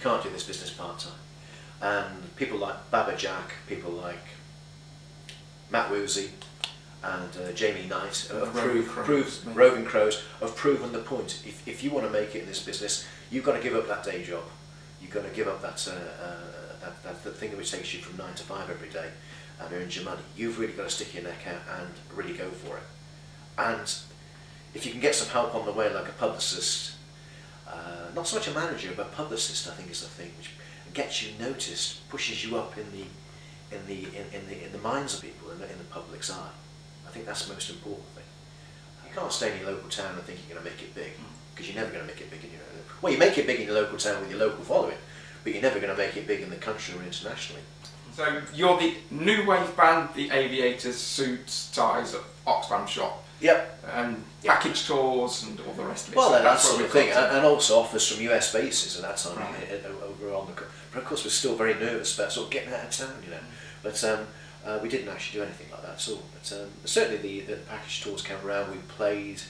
can't do this business part-time. And people like Baba Jack, people like Matt Woozy and Jamie Knight have Roving Crows have proven the point. If you want to make it in this business, you've got to give up that day job. You've got to give up that that thing which takes you from 9 to 5 every day and earns your money. You've really got to stick your neck out and really go for it. And if you can get some help on the way, like a publicist, not so much a manager, but a publicist, I think, is the thing which gets you noticed, pushes you up in the minds of people, in the public's eye. I think that's the most important thing. You can't stay in your local town and think you're going to make it big, because you're never going to make it big in your own. Well, you make it big in your local town with your local following, but you're never going to make it big in the country or internationally. So you're the new wave band, the Aviators, suits, ties at Oxfam shop. Yep. And package tours and all the rest of it. Well, so that's sort of thing, and also offers from US bases at that time over on the. But of course, we're still very nervous about sort of getting out of town, you know. But we didn't actually do anything like that at all. But certainly the package tours came around. We played,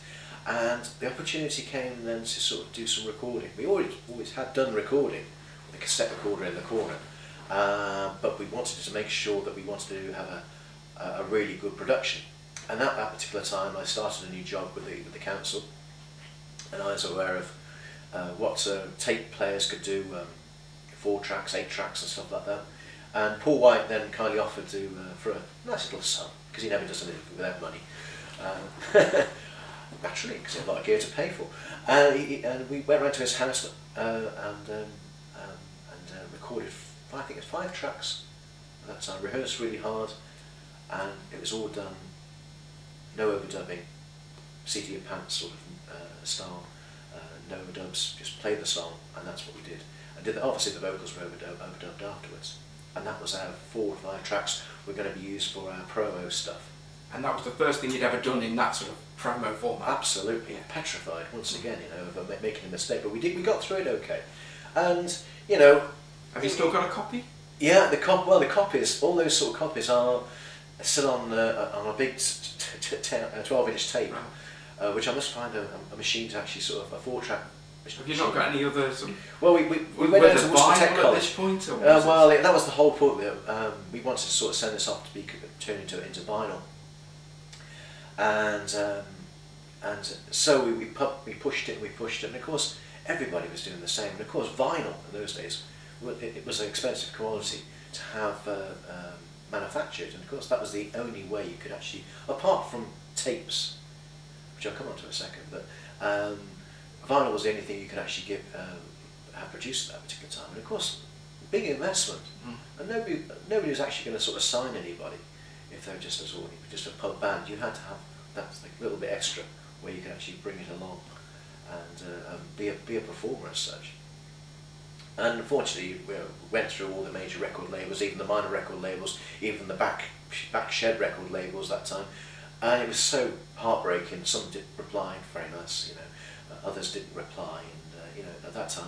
and the opportunity came then to sort of do some recording. We always had done recording, with a cassette recorder in the corner, but we wanted to make sure that we wanted to have a really good production. And at that particular time, I started a new job with the council, and I was aware of what tape players could do, 4 tracks, 8 tracks, and stuff like that. And Paul White then kindly offered to for a nice little sum, because he never does anything without money, naturally, because he had a lot of gear to pay for. And we went round to his house and recorded, I think it was 5 tracks at that time. Rehearsed really hard, and it was all done. No overdubbing, seat of your pants sort of style, no overdubs, just play the song, and that's what we did. And obviously the vocals were overdubbed afterwards, and that was our 4 or 5 tracks were going to be used for our promo stuff. And that was the first thing you'd ever done in that sort of promo format? Absolutely, yeah. Petrified once again, you know, of making a mistake, but we got through it okay. And, you know... Have you still got a copy? Yeah, the copies, all those sort of copies are... still on a big 12-inch tape, right. Which I must find a machine to actually sort of a 4-track. Have you not got any other? Some well, we went out to Worcester Tech College. This point, or well, that was the whole point. We wanted to sort of send this off to be turned into vinyl, and so we pushed it and and of course everybody was doing the same. And of course, vinyl in those days it was an expensive commodity to have. Manufactured, and of course that was the only way you could actually, apart from tapes, which I'll come on to in a second, but vinyl was the only thing you could actually have produced at that particular time. And of course, big investment, and nobody was actually going to sort of sign anybody if they were just a pub band. You had to have that little bit extra where you could actually bring it along and be a performer as such. And unfortunately, we went through all the major record labels, even the minor record labels, even the back shed record labels that time. And it was so heartbreaking. Some did reply very nice, you know. Others didn't reply, and you know, at that time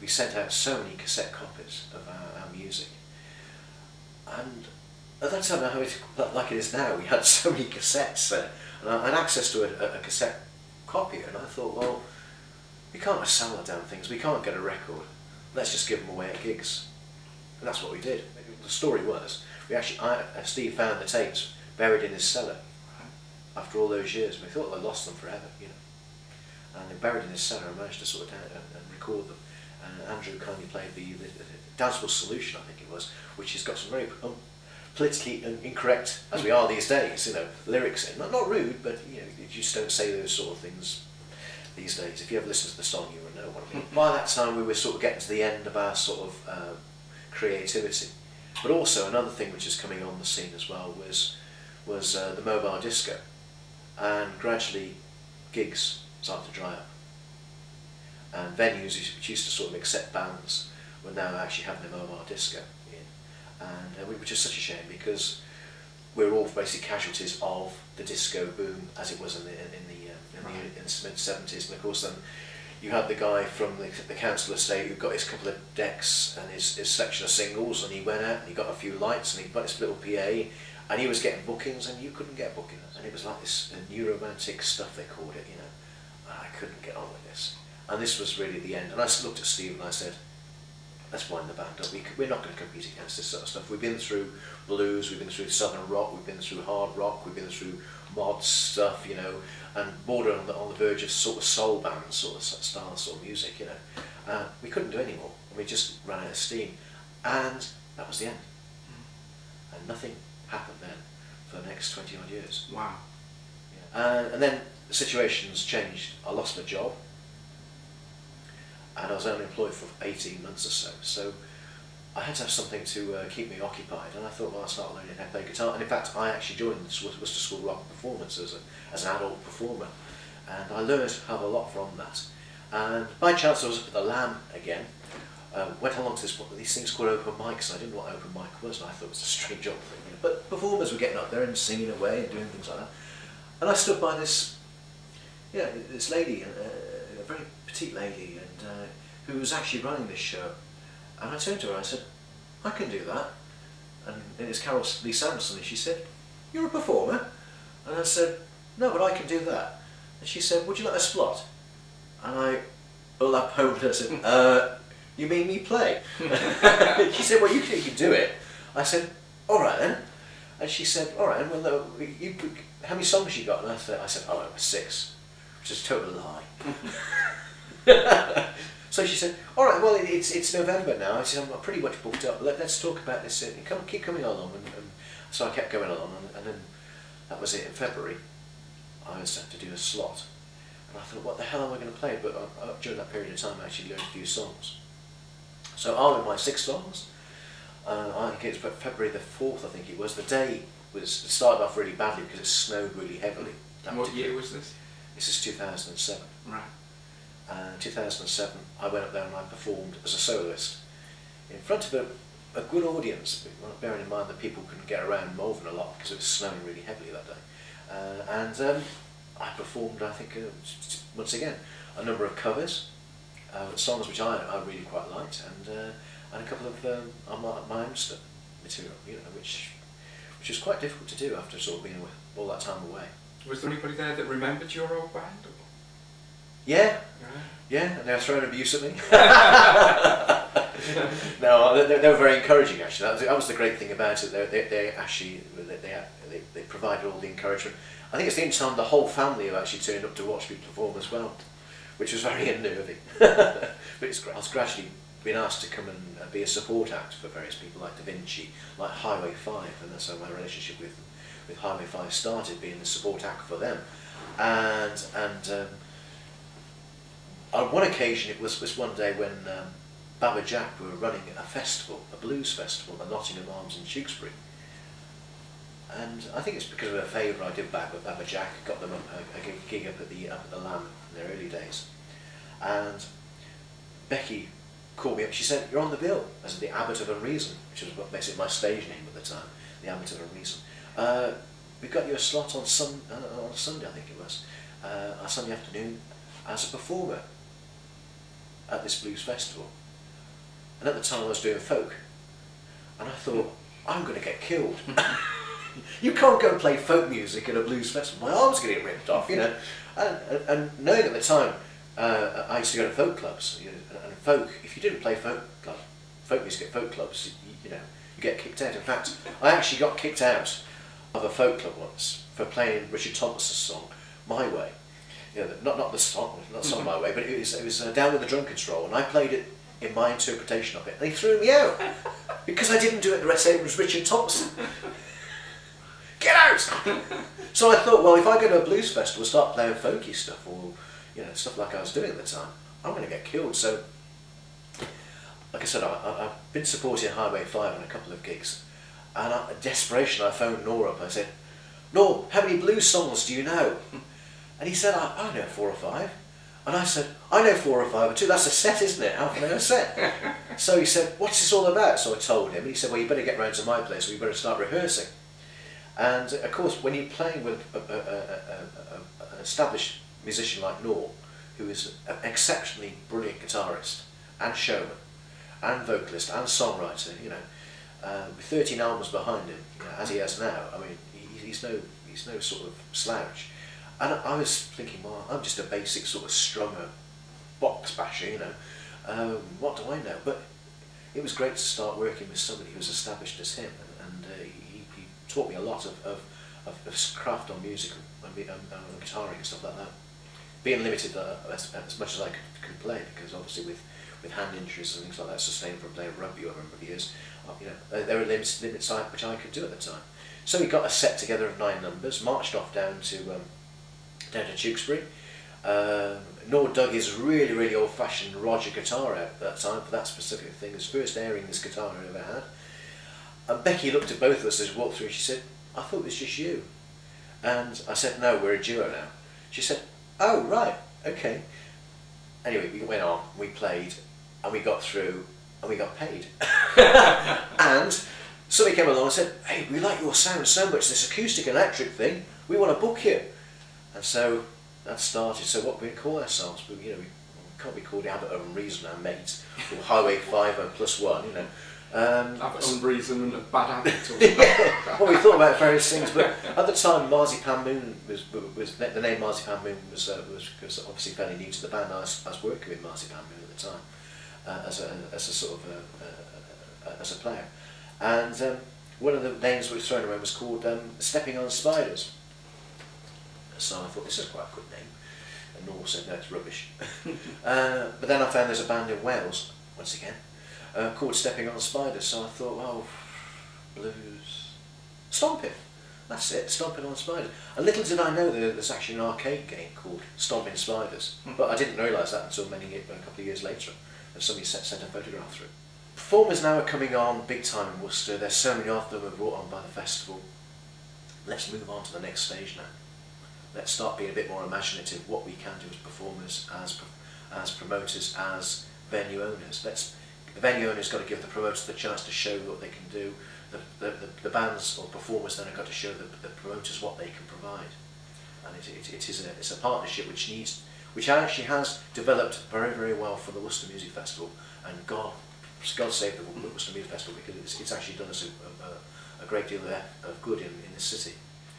we sent out so many cassette copies of our music. And at that time, like it is now, we had so many cassettes and access to a cassette copier. And I thought, well, we can't sell the damn things. We can't get a record. Let's just give them away at gigs, and that's what we did. The story was, Steve found the tapes buried in his cellar after all those years. We thought they lost them forever, you know, and they buried in his cellar and managed to sort of record them. And Andrew kindly played the Danceable Solution, I think it was, which has got some very politically incorrect, as we are these days, you know, lyrics in. Not rude, but you know, you just don't say those sort of things these days. If you ever listen to the song, you will know what I mean. By that time, we were sort of getting to the end of our sort of creativity. But also another thing which is coming on the scene as well was the mobile disco, and gradually gigs started to dry up, and venues which used to sort of accept bands were now actually having their mobile disco in, and which is such a shame because we were all basically casualties of the disco boom as it was in the mid-70s. And of course then you had the guy from the council estate who got his couple of decks and his section of singles, and he went out and he got a few lights and he got his little PA, and he was getting bookings and you couldn't get bookings, and it was like this new romantic stuff they called it, you know, and I couldn't get on with this, and this was really the end. And I looked at Steve and I said, let's wind the band up. We're not going to compete against this sort of stuff. We've been through blues, we've been through southern rock, we've been through hard rock, we've been through mod stuff, you know, and bordering on the verge of sort of soul band sort of style, sort of music, you know. We couldn't do any more, and we just ran out of steam, and that was the end. And nothing happened then for the next 20 odd years. Wow. Yeah. And then situations changed. I lost my job, and I was only employed for 18 months or so. So I had to have something to keep me occupied, and I thought, well, I'll start learning how to play guitar. And in fact, I actually joined the Worcester School Rock Performance as an adult performer, and I learned to have a lot from that. And by chance, I was up at the Lamb again. Went along to this, these things called open mics, and I didn't know what open mic was, and I thought it was a strange old thing. You know, but performers were getting up there and singing away and doing things like that. And I stood by this, you know, this lady, a very petite lady, and who was actually running this show. And I turned to her and I said, "I can do that." And it was Carol Lee Sanderson, and she said, "You're a performer?" And I said, "No, but I can do that." And she said, "Would you like a splot?" And I pulled up home and I said, "You made me play." She said, "Well, you can do it." I said, "All right then." And she said, "All right, well, how many songs you got?" And I said, "Oh, it was 6, which is a total lie. So she said, "All right, well, it's November now." I said, "I'm pretty much booked up. Let's talk about this. And keep coming along." And so I kept going along, and then that was it. In February, I was set to do a slot. And I thought, what the hell am I going to play? But during that period of time, I actually learned a few songs. So I wrote my 6 songs. I think it was February the 4th, I think it was. The day it started off really badly because it snowed really heavily. What year was this? This is 2007. Right. In 2007, I went up there and I performed as a soloist in front of a good audience, bearing in mind that people couldn't get around Malvern a lot because it was snowing really heavily that day. I performed, I think, once again, a number of covers. Songs which I really quite liked, and a couple of my own material, you know, which was quite difficult to do after sort of being all that time away. Was there anybody there that remembered your old band? Yeah, yeah, and they were throwing abuse at me. No, they were very encouraging actually. That was the great thing about it. They provided all the encouragement. I think it's the only time the whole family have actually turned up to watch me perform as well, which was very unnerving. But it's great. I've gradually been asked to come and be a support act for various people like Da Vinci, like Highway 5, and that's how my relationship with Highway 5 started, being the support act for them. And on one occasion, it was one day when Baba Jack were running a festival, a blues festival, at Nottingham Arms in Tewkesbury. And I think it's because of a favour I did back with Baba Jack, got them a gig up at the Lamb in their early days. And Becky called me up, she said, "You're on the bill," as the Abbot of Unreason, which was basically my stage name at the time, the Abbot of Unreason. "We've got you a slot on Sunday," I think it was, on Sunday afternoon, as a performer at this blues festival. And at the time I was doing folk, and I thought, I'm going to get killed. You can't go and play folk music at a blues festival. My arm's going to get ripped off, you know. And knowing at the time, I used to go to folk clubs, you know, and folk. If you didn't play folk music at folk clubs, you know, you get kicked out. In fact, I actually got kicked out of a folk club once for playing Richard Thompson's song "My Way." You know, not the song "My Way," but it was "Down with the Drunken Roll," and I played it in my interpretation of it. They threw me out because I didn't do it. The rest of it was Richard Thompson. Get out! So I thought, well, if I go to a blues festival and start playing folky stuff, or, you know, stuff like I was doing at the time, I'm going to get killed. So, like I said, I've been supporting Highway 5 on a couple of gigs, and in desperation I phoned Nor up. I said, "Nor, how many blues songs do you know?" And he said, I know 4 or 5. And I said, "I know 4 or 5 too. That's a set, isn't it? Half an hour set." So he said, "What's this all about?" So I told him, and he said, "Well, you better get round to my place, or you better start rehearsing." And of course, when you're playing with an established musician like Nor, who is an exceptionally brilliant guitarist and showman and vocalist and songwriter, you know, with 13 albums behind him, you know, as he has now, I mean, he's no sort of slouch. And I was thinking, well, I'm just a basic sort of strummer, box basher, you know, what do I know? But it was great to start working with somebody who was established as him, and he taught me a lot of craft on music and guitaring and stuff like that. Being limited as much as I could play, because obviously with hand injuries and things like that, sustained from playing rugby over a number of years, you know, there were limits which I could do at the time. So we got a set together of 9 numbers, marched off down to Tewkesbury. Nor dug his really old-fashioned Roger guitar out at that time for that specific thing, his first airing this guitar I ever had. And Becky looked at both of us as we walked through and she said, "I thought it was just you." And I said, "No, we're a duo now." She said, "Oh, right, okay." Anyway, we went on, we played, and we got through, and we got paid. And somebody came along and said, "Hey, we like your sound so much, this acoustic and electric thing, we want to book you." And so that started. So what we call ourselves, but you know, we can't be called Abbot of Unreason, our mate, or Highway 5 and +1, you know. Abbot of Unreason and a bad abbot. Yeah. Well, we thought about various things, but at the time, Marzipan Moon was the name. Marzipan Moon was obviously fairly new to the band. I was working with Marzipan Moon at the time as a sort of as a player, and one of the names we were thrown around was called Stomping On Spiders. So I thought, this is quite a good name, and Nor said, "No, it's rubbish." But then I found there's a band in Wales, once again, called Stomping On Spiders, so I thought, well, blues, stomp it, that's it, Stomping On Spiders. And little did I know that there's actually an arcade game called Stomping Spiders, but I didn't realise that until a couple of years later, and somebody sent a photograph through. Performers now are coming on big time in Worcester, there's so many of them who are brought on by the festival. Let's move on to the next stage now. Let's start being a bit more imaginative what we can do as performers, as promoters, as venue owners. The venue owner's got to give the promoters the chance to show what they can do. The bands or performers then have got to show the promoters what they can provide. And it's a partnership which actually has developed very well for the Worcester Music Festival. And God save the Worcester Music Festival, because it's actually done us a great deal of good in this city.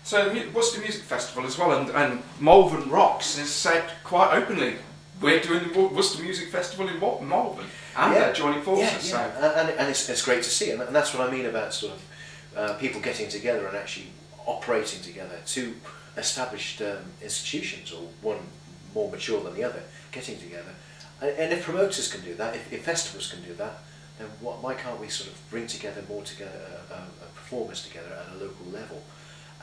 So Worcester Music Festival as well, and Malvern Rocks has said quite openly, we're doing the Worcester Music Festival in Malvern, and yeah, they're joining forces. Yeah, yeah. So. And it's great to see, and that's what I mean about sort of people getting together and actually operating together, two established institutions, or one more mature than the other, getting together. And if promoters can do that, if festivals can do that, then why can't we sort of bring performers together at a local level?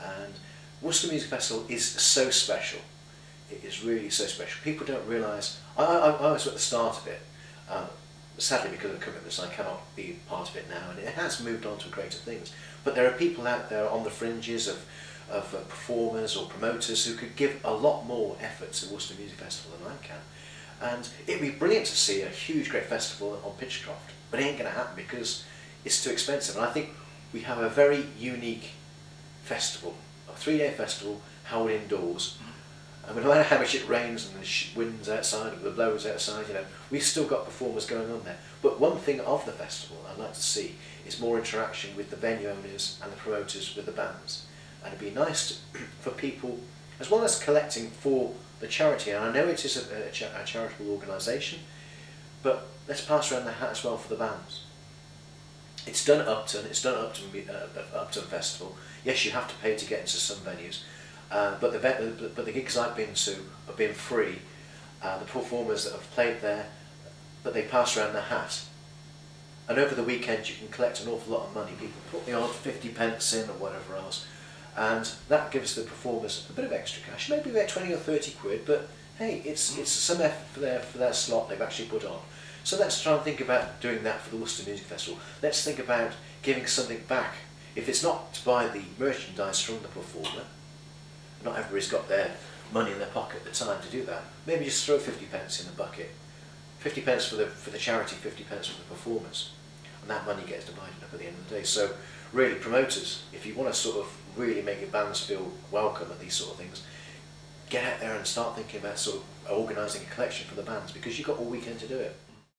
And Worcester Music Festival is so special. It is really so special. People don't realise. I was at the start of it. Sadly, because of commitments, I cannot be part of it now, and it has moved on to greater things. But there are people out there on the fringes of performers or promoters who could give a lot more effort to Worcester Music Festival than I can. And it'd be brilliant to see a huge, great festival on Pitchcroft, but it ain't going to happen because it's too expensive. And I think we have a very unique festival, a 3-day festival held indoors, and no matter how much it rains and the winds outside and the blows outside, you know, we've still got performers going on there. But one thing of the festival I'd like to see is more interaction with the venue owners and the promoters with the bands, and it'd be nice for people, as well as collecting for the charity. And I know it is a charitable organisation, but let's pass around the hat as well for the bands. It's done at Upton. It's done at Upton Festival. Yes, you have to pay to get into some venues, but the gigs I've been to have been free. The performers that have played there, but they pass around the hat. And over the weekend, you can collect an awful lot of money. People put the odd 50p in or whatever else, and that gives the performers a bit of extra cash, maybe about 20 or 30 quid. But hey, it's some effort for their slot they've actually put on. So let's try and think about doing that for the Worcester Music Festival. Let's think about giving something back. If it's not to buy the merchandise from the performer, not everybody's got their money in their pocket at the time to do that. Maybe just throw 50p in the bucket. 50p for the charity, 50p for the performers. And that money gets divided up at the end of the day. So really, promoters, if you want to sort of really make your bands feel welcome at these sort of things, get out there and start thinking about sort of organising a collection for the bands, because you've got all weekend to do it.